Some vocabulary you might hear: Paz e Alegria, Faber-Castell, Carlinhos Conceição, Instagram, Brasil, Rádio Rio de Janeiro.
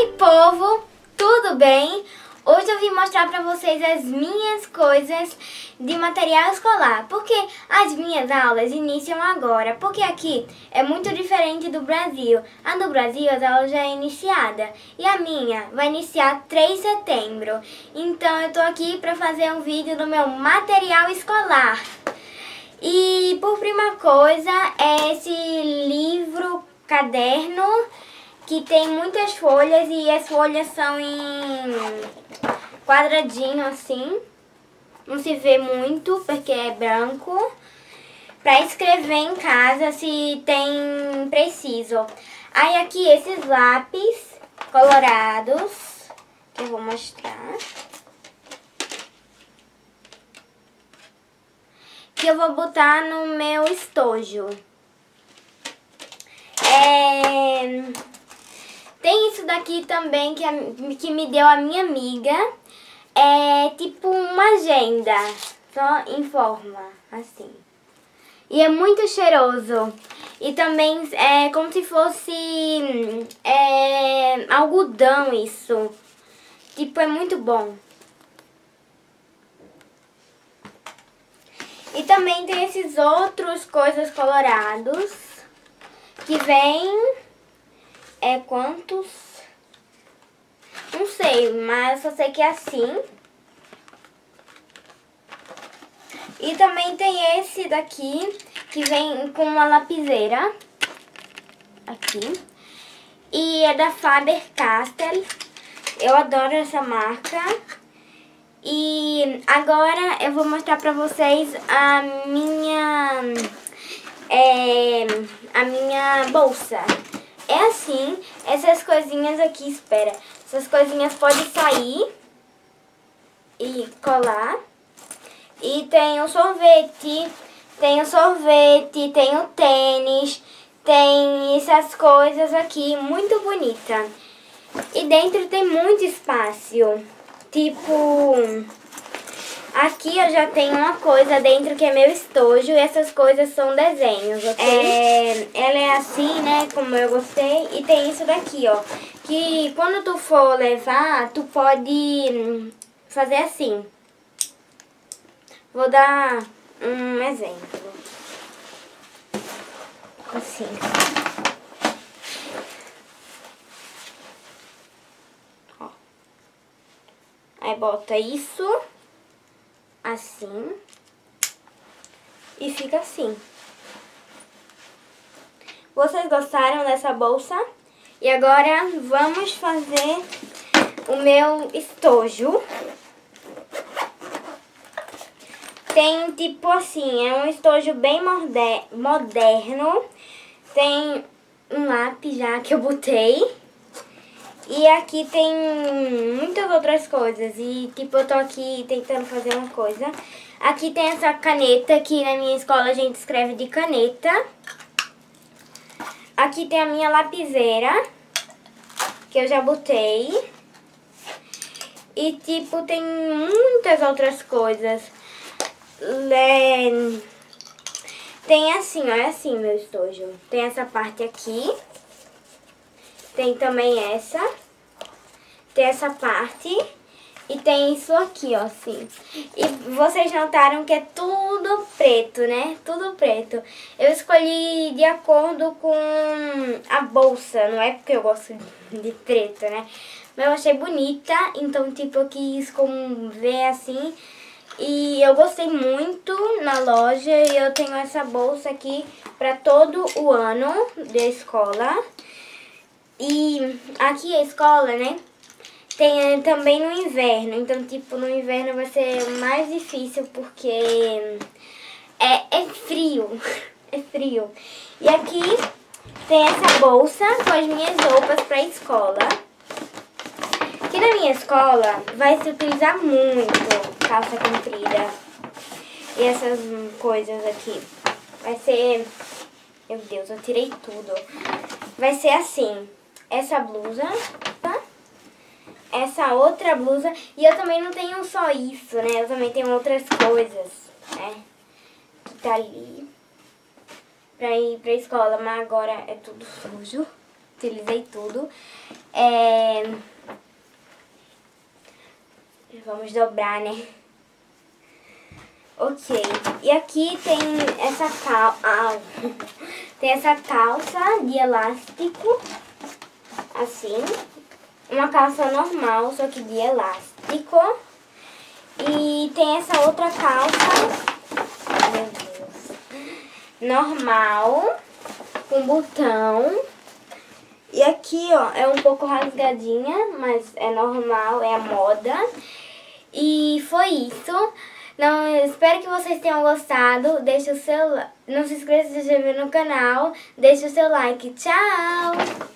Oi povo, tudo bem? Hoje eu vim mostrar pra vocês as minhas coisas de material escolar, porque as minhas aulas iniciam agora, porque aqui é muito diferente do Brasil. A do Brasil as aulas já é iniciada e a minha vai iniciar 3 de setembro. Então eu tô aqui pra fazer um vídeo do meu material escolar. E por primeira coisa é esse livro caderno, que tem muitas folhas e as folhas são em quadradinho assim, não se vê muito porque é branco, para escrever em casa se tem preciso. Aí aqui esses lápis colorados, que eu vou mostrar, que eu vou botar no meu estojo. Tem isso daqui também que me deu a minha amiga, é tipo uma agenda, só em forma, assim. E é muito cheiroso, e também é como se fosse algodão isso, tipo é muito bom. E também tem esses outros coisas colorados, que vem... É quantos? Não sei, mas eu só sei que é assim. E também tem esse daqui, que vem com uma lapiseira. Aqui. E é da Faber-Castell. Eu adoro essa marca. E agora eu vou mostrar pra vocês a minha bolsa. É assim, essas coisinhas aqui, espera, essas coisinhas podem sair e colar. E tem o sorvete, tem o tênis, tem essas coisas aqui, muito bonita. E dentro tem muito espaço, tipo, aqui eu já tenho uma coisa dentro que é meu estojo e essas coisas são desenhos, ok? Ela é assim, né, como eu gostei. E tem isso daqui, ó, que quando tu for levar, tu pode fazer assim. Vou dar um exemplo. Assim. Ó. Aí bota isso. Assim, e fica assim. Vocês gostaram dessa bolsa? E agora vamos fazer o meu estojo. Tem tipo assim, é um estojo bem moderno. Tem um lápis já que eu botei. E aqui tem muitas outras coisas, e tipo, eu tô aqui tentando fazer uma coisa. Aqui tem essa caneta, que na minha escola a gente escreve de caneta. Aqui tem a minha lapiseira, que eu já botei. E tipo, tem muitas outras coisas. Tem assim, ó, é assim meu estojo. Tem essa parte aqui. Tem também essa, tem essa parte e tem isso aqui, ó, assim. E vocês notaram que é tudo preto, né? Tudo preto. Eu escolhi de acordo com a bolsa, não é porque eu gosto de preto, né? Mas eu achei bonita, então tipo, eu quis como ver assim. E eu gostei muito na loja e eu tenho essa bolsa aqui pra todo o ano da escola. E aqui a escola, né, tem também no inverno, então tipo, no inverno vai ser mais difícil porque é frio, é frio. E aqui tem essa bolsa com as minhas roupas pra escola, que na minha escola vai se utilizar muito calça comprida e essas coisas aqui. Vai ser, meu Deus, eu tirei tudo, vai ser assim. Essa blusa, tá? Essa outra blusa. E eu também não tenho só isso, né? Eu também tenho outras coisas, né? Que tá ali. Pra ir pra escola, mas agora é tudo sujo. Utilizei tudo. Vamos dobrar, né? Ok. E aqui tem essa calça. Tem essa calça de elástico. Assim. Uma calça normal, só que de elástico. E tem essa outra calça. Meu Deus. Normal. Com botão. E aqui, ó, é um pouco rasgadinha, mas é normal, é a moda. E foi isso. Não, espero que vocês tenham gostado. Deixa o seu... Não se esqueça de se inscrever no canal. Deixa o seu like. Tchau!